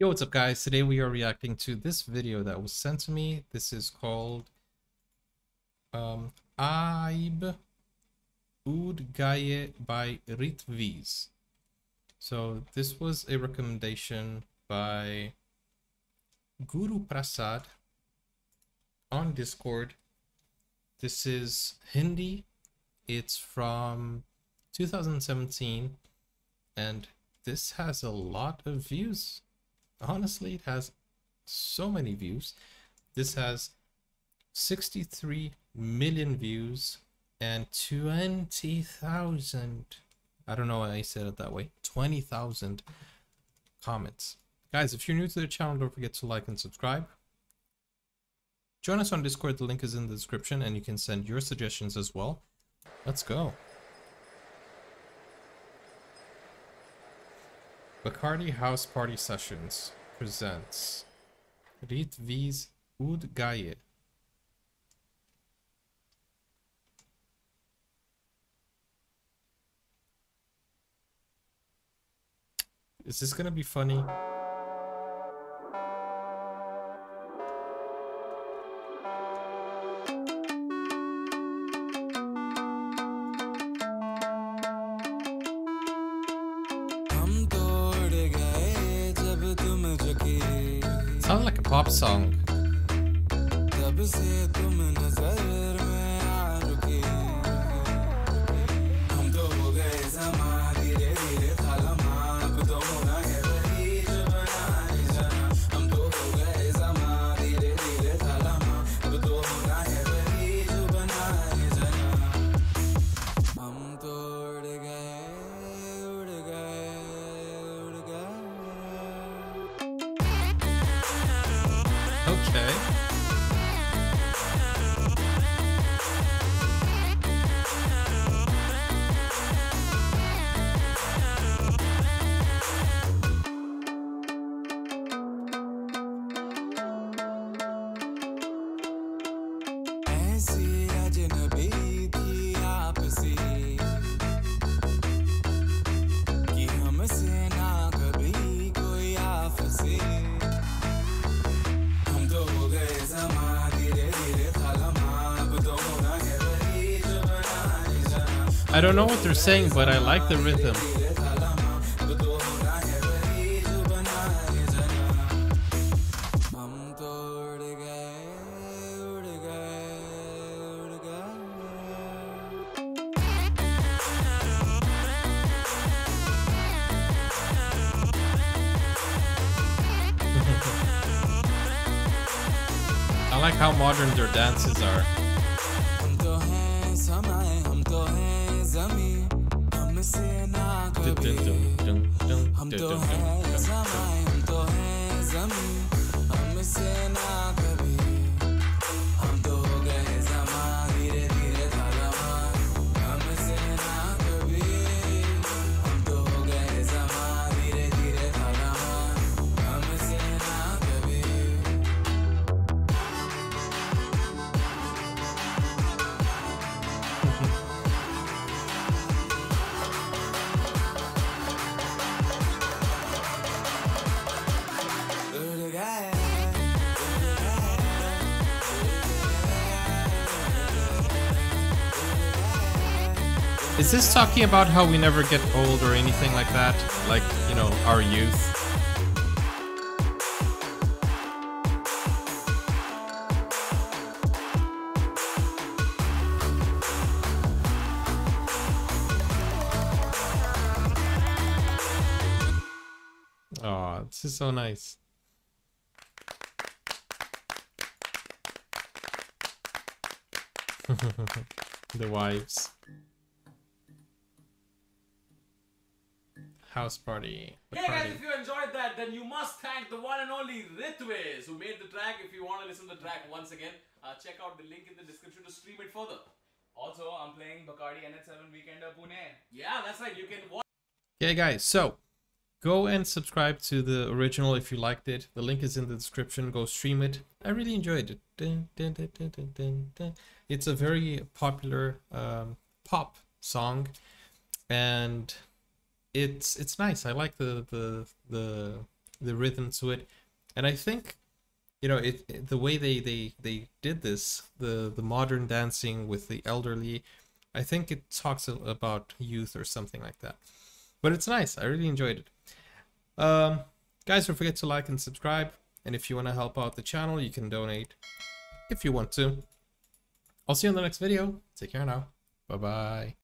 Yo, what's up guys? Today we are reacting to this video that was sent to me. This is called AIB Udd Gaye by Ritviz. So this was a recommendation by Guru Prasad on Discord. This is Hindi. It's from 2017 and this has a lot of views. Honestly, it has so many views. This has 63 million views and 20,000. I don't know why I said it that way. 20,000 comments. Guys, if you're new to the channel, don't forget to like and subscribe. Join us on Discord. The link is in the description and you can send your suggestions as well. Let's go. Bacardi House Party Sessions presents Ritviz Udd Gaye. Is this gonna be funny? Sounds like a pop song. Okay. I don't know what they're saying, but I like the rhythm. I like how modern their dances are. Is this talking about how we never get old or anything like that? Like, you know, our youth? Aw, this is so nice. The wives. House party. Hey guys, if you enjoyed that, then you must thank the one and only Ritviz who made the track. If you want to listen to the track once again, check out the link in the description to stream it further. Also, I'm playing Bacardi NH7 Weekend at Pune. Yeah, that's right. You can watch. Yeah, guys. So go and subscribe to the original if you liked it. The link is in the description. Go stream it. I really enjoyed it. Dun, dun, dun, dun, dun, dun, dun. It's a very popular pop song, and it's nice. I like the the rhythm to it. And I think, you know, the way they did this, the modern dancing with the elderly, I think it talks about youth or something like that. But it's nice. I really enjoyed it. Guys, don't forget to like and subscribe. And if you want to help out the channel, you can donate if you want to. I'll see you in the next video. Take care now. Bye-bye.